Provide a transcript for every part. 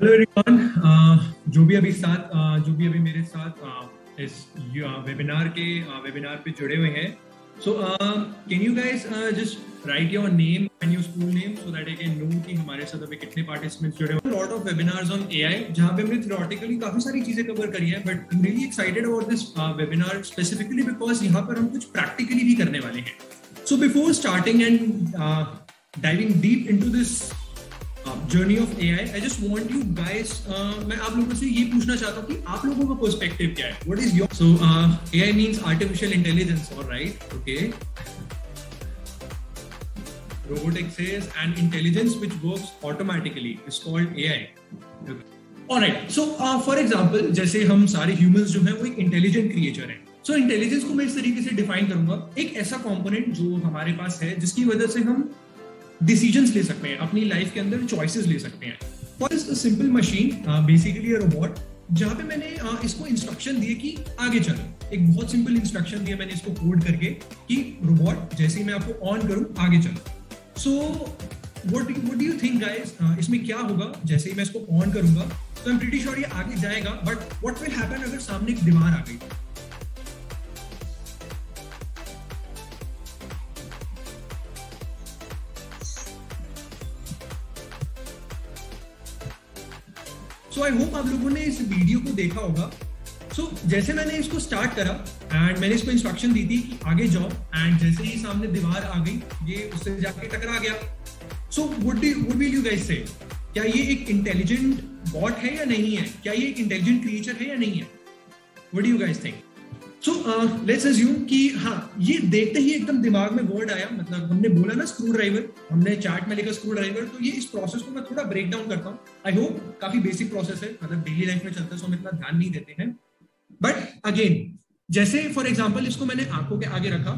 Hello everyone, जो भी अभी मेरे साथ इस वेबिनार पे जुड़े हुए हैं, so can you guys just write your name and your school name so that I can know कि हमारे साथ अभी कितने पार्टिसिपेंट्स जुड़े हुए हैं। Lot of webinars on AI जहां पे हमने थ्योरेटिकली काफी सारी चीजें कवर करी है, but I am really excited about this webinar specifically because यहाँ पर हम कुछ प्रैक्टिकली भी करने वाले हैं। So before starting and diving deep into this journey of A I, I just want you guys, मैं आप लोगों से ये पूछना चाहता हूँ कि आप लोगों का पर्सपेक्टिव क्या है। What is your, so A I means artificial intelligence, alright, okay, robotics is an intelligence which works automatically, it's called A I, alright. So for example, जैसे हम सारे ह्यूमंस जो है वो एक इंटेलिजेंट क्रिएचर है। सो इंटेलिजेंस को मैं इस तरीके से डिफाइन करूंगा, एक ऐसा कॉम्पोनेंट जो हमारे पास है जिसकी वजह से हम डिसीजंस ले सकते हैं, अपनी लाइफ के अंदर चॉइसेस ले सकते हैं। For a simple machine, basically a robot, जहाँ पे मैंने इसको इंस्ट्रक्शन दिए कि आगे चलो, एक बहुत सिंपल इंस्ट्रक्शन दिया मैंने इसको कोड करके कि रोबोट जैसे ही मैं आपको ऑन करूँ आगे चलो। So what do you think guys, इसमें क्या होगा? जैसे ही मैं इसको ऑन करूंगा तो आई एम प्रीटी श्योर ये आगे जाएगा, बट व्हाट विल हैपन अगर सामने एक दीवार आ गई? So I hope आप लोगों ने इस वीडियो को देखा होगा। So, जैसे मैंने इसको स्टार्ट करा एंड मैंने इसको इंस्ट्रक्शन दी थी कि आगे जाओ, एंड जैसे ही सामने दीवार आ गई ये उससे जाके टकरा गया। So what will you guys say? क्या ये एक इंटेलिजेंट बॉट है या नहीं है? क्या ये एक इंटेलिजेंट क्रिएचर है या नहीं है? What do you guys think? So let's assume कि हाँ, ये देखते ही एकदम दिमाग में वर्ड आया, मतलब हमने बोला ना स्क्रू ड्राइवर, हमने चार्ट में लेकर स्क्रू ड्राइवर। तो ये इस प्रोसेस को मैं थोड़ा ब्रेक डाउन करता हूँ। आई होप काफी बेसिक प्रोसेस है, मतलब डेली लाइफ में चलता है, सो हम इतना ध्यान नहीं देते हैं। बट अगेन, जैसे फॉर एग्जाम्पल इसको मैंने आंखों के आगे रखा,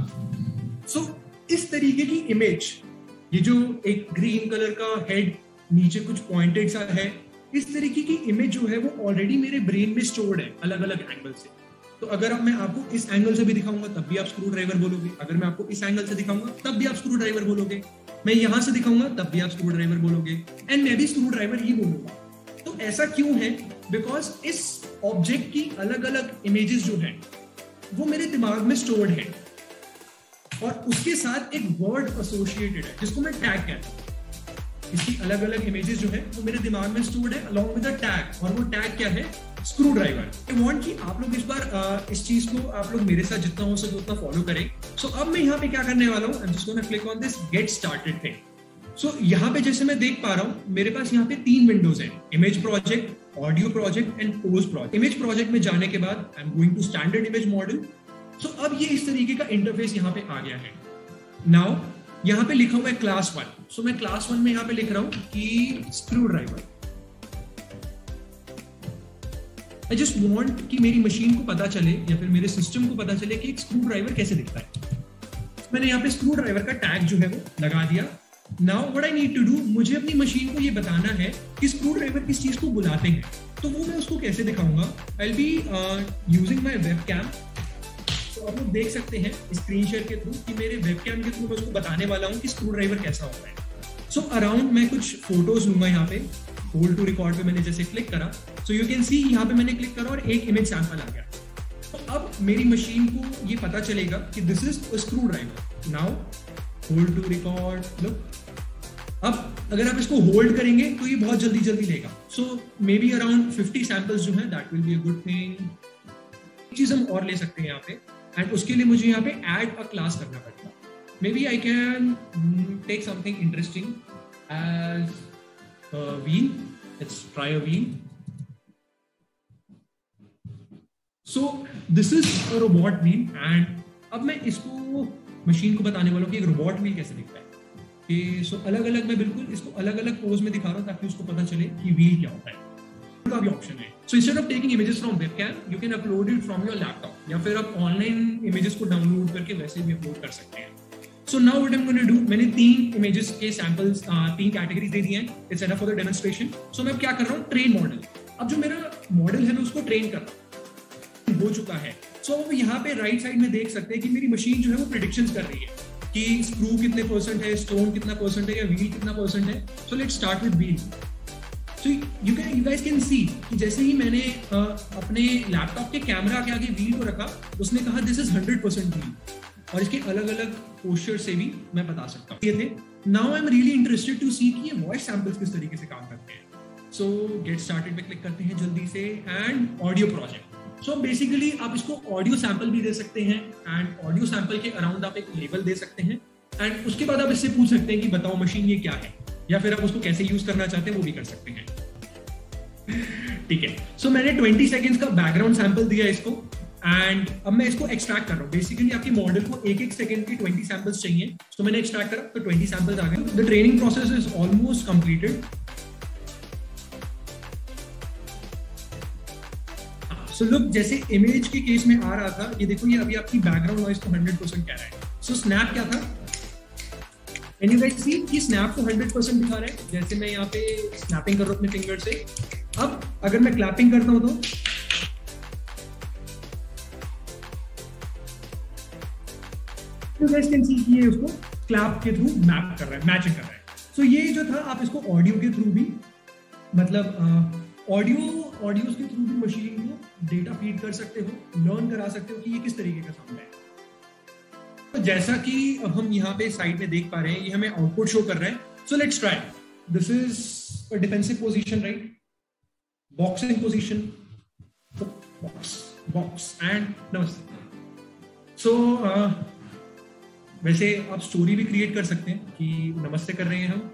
सो इस तरीके की इमेज, ये जो एक ग्रीन कलर का हेड, नीचे कुछ पॉइंटेड सा है, इस तरीके की इमेज जो है वो ऑलरेडी मेरे ब्रेन में स्टोर्ड है अलग अलग एंगल से। तो अगर मैं आपको इस एंगल से भी दिखाऊंगा तब भी आप स्क्रू ड्राइवर बोलोगे, अगर मैं आपको इस एंगल से दिखाऊंगा तब भी आप स्क्रू ड्राइवर बोलोगे, मैं यहां से दिखाऊंगा तब भी आप स्क्रू ड्राइवर बोलोगे, एंड मैं भी स्क्रू ड्राइवर ही बोलूंगा। तो ऐसा क्यों है? बिकॉज इस ऑब्जेक्ट की अलग अलग इमेजेस जो है वो मेरे दिमाग में स्टोर्ड है, और उसके साथ एक वर्ड एसोसिएटेड है जिसको मैं टैग कहता हूँ। इसकी अलग अलग इमेजेस जो है वो मेरे दिमाग में स्टोर्ड है अलॉन्ग विद अ टैग, और वो टैग क्या है? Screw driver. आई वांट कि आप लोग इस बार इस चीज को आप लोग मेरे साथ जितना हो सके उतना फॉलो करें। सो अब मैं यहाँ पे क्या करने वाला हूँ, I am just gonna click on this get started thing. सो यहाँ पे जैसे मैं देख पा रहा हूँ, मेरे पास यहाँ पे 3 विंडोज हैं, image project, audio project and post project. Image project में जाने के बाद I am going to standard image model. सो अब ये इस तरीके का इंटरफेस यहाँ पे आ गया है। नाउ यहाँ पे लिखा हुआ है क्लास 1। सो मैं क्लास 1 में यहाँ पे लिख रहा हूँ कि screwdriver. I just want कि मेरी मशीन को पता चले या फिर मेरे सिस्टम को पता चले कि एक स्क्रू ड्राइवर कैसे दिखता है। मैंने यहाँ पे स्क्रू ड्राइवर का टैग जो है वो लगा दिया। Now what I need to do, मुझे अपनी मशीन को ये बताना है कि स्क्रू ड्राइवर किस चीज को बुलाते हैं, तो वो मैं उसको कैसे दिखाऊंगा। I will be using my webcam. तो आप लोग देख सकते हैं स्क्रीन शेयर के थ्रू कि मेरे वेबकैम के थ्रू मैं उसको बताने वाला हूँ कि स्क्रू ड्राइवर कैसा होता है। सो अराउंड मैं कुछ फोटोज लूंगा। यहाँ पे होल्ड टू रिकॉर्ड पे मैंने जैसे क्लिक करा, सो यू कैन सी यहाँ पे मैंने क्लिक करा और एक इमेज सैंपल आ गया। तो अब मेरी मशीन को ये पता चलेगा कि this is a screwdriver. Now hold to record, look. अब अगर आप इसको होल्ड करेंगे तो ये बहुत जल्दी जल्दी लेगा। So maybe around 50 samples जो है, that will be a good thing. चीज हम और ले सकते हैं यहाँ पे, एंड उसके लिए मुझे यहाँ पे ऐड अ क्लास करना पड़ेगा। Maybe I can take something interesting as wheel. Let's try a wheel. So this is a robot wheel, and अब मैं इसको मशीन को बताने वाला हूँ कि एक रोबोट व्हील कैसे दिखता है। सो अलग अलग मैं बिल्कुल इसको अलग अलग पोज में दिखा रहा हूँ ताकि उसको पता चले कि व्हील क्या होता है। का भी ऑप्शन है। So instead of taking images from webcam, you can upload it from your laptop, या फिर आप ऑनलाइन इमेजेस को डाउनलोड करके वैसे भी अपलोड कर सकते हैं। So now what I'm going to do, मैंने 3 इमेजेस के सैंपल्स, 3 कैटेगरीज दे दी हैं। It's enough for the demonstration. So मैं अब क्या कर रहा हूँ, ट्रेन मॉडल। अब जो मेरा मॉडल है मैं उसको ट्रेन कर रहा हूँ, हो चुका है। सो आप यहाँ पे राइट साइड में देख सकते हैं कि मेरी मशीन जो है वो प्रेडिक्शंस कर रही है कि स्क्रू कितने परसेंट है, स्टोन कितना परसेंट है या व्हील कितना परसेंट है। So let's start with wheel. So you guys can see कि जैसे ही मैंने अपने लैपटॉप के कैमरा के आगे व्हील को रखा, उसने कहा दिस इज 100% व्हील, और इसके अलग अलग पोस्चर से भी मैं बता सकता हूँ ये थे। Now I am really interested to see कि ये वॉइस सैम्पल्स किस तरीके से काम करते हैं। सो गेट स्टार्टेड पे क्लिक करते हैं जल्दी से, and audio project. So basically आप इसको ऑडियो सैम्पल भी दे सकते हैं, एंड ऑडियो सैम्पल के अराउंड आप एक लेबल दे सकते हैं, एंड उसके बाद आप इससे पूछ सकते हैं कि बताओ मशीन ये क्या है, या फिर आप उसको कैसे यूज करना चाहते हैं वो भी कर सकते हैं। ठीक है, सो मैंने 20 सेकेंड्स का बैकग्राउंड सैंपल दिया इसको, एंड अब मैं इसको एक्सट्रैक्ट कर रहा हूँ। बेसिकली आपके मॉडल को एक सेकंड के 20 सैंपल्स चाहिए, तो मैंने एक्सट्रैक्ट करा तो 20 सैंपल्स आ गए। The training process is almost completed. So look, जैसे इमेज के केस में आ रहा था, ये देखो ये अभी आपकी बैकग्राउंड नॉइस को 100% कह रहा है। सो स्नैप क्या था, एंड यू गाइस सी कि स्नैप को 100% दिखा रहा है। जैसे मैं यहाँ पे स्नैपिंग कर रहा हूँ अपने फिंगर से। अब अगर मैं क्लैपिंग करता हूँ तो यू गाइस कैन सी कि ये उसको क्लैप के थ्रू मैप कर रहा है, मैचिंग कर रहा है। सो ये जो था, आप इसको ऑडियो के थ्रू भी, मतलब ऑडियोज के थ्रू भी मशीन को डेटा फीड कर सकते हो, लर्न करा सकते हो कि ये किस तरीके का साउंड है। तो जैसा कि हम यहाँ पे साइड में देख पा रहे हैं, ये हमें आउटपुट शो कर रहा है। So let's try, this is a defensive position, right, boxing position, box box and नमस्ते। सो वैसे आप स्टोरी भी क्रिएट कर सकते हैं कि नमस्ते कर रहे हैं हम,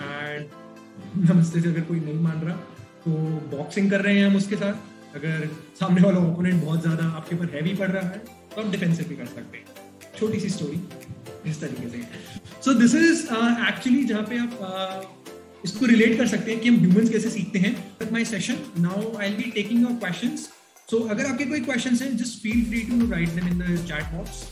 एंड नमस्ते से अगर कोई नहीं मान रहा तो बॉक्सिंग कर रहे हैं हम उसके साथ। अगर सामने वाला ओपोनेंट बहुत ज्यादा आपके ऊपर हैवी पड़ रहा है तो आप डिफेंसिव भी कर सकते हैं। छोटी सी स्टोरी इस तरीके से। सो दिस इज एक्चुअली जहाँ पे आप इसको रिलेट कर सकते हैं कि हम ह्यूमंस कैसे सीखते हैं। But my session now I will be taking your questions. So अगर आपके कोई क्वेश्चंस हैं, just feel free to write them in the chat box.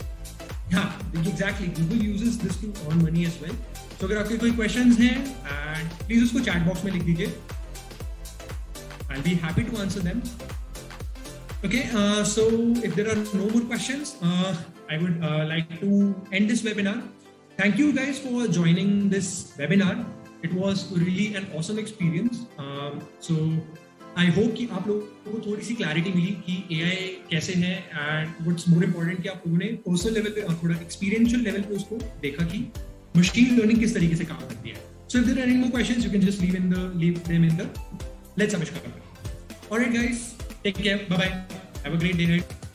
हाँ, exactly, Google uses this to earn money as well. So अगर आपके कोई questions हैं and please उसको चैट बॉक्स में लिख दीजिए, I will be happy to answer them. Okay, so if there are no more questions, I would like to end this webinar. Thank you guys for joining this webinar. It was really an awesome experience. So I hope कि आप लोगों को थोड़ी सी clarity मिली कि AI कैसे है, and what's more important कि आप लोगों ने personal level पे और थोड़ा experiential level पे उसको देखा कि machine learning किस तरीके से काम करती है। So if there are any more questions, you can just leave them in the. Let's Amishka. All right, guys. Take care. Bye bye. Have a great day.